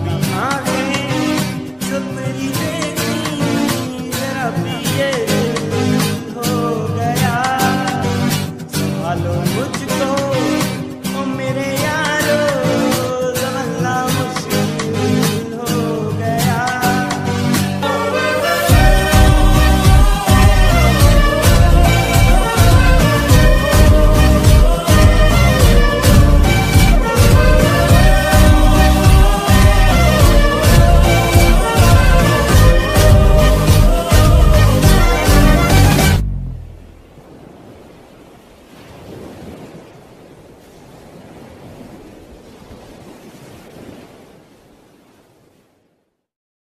I'll be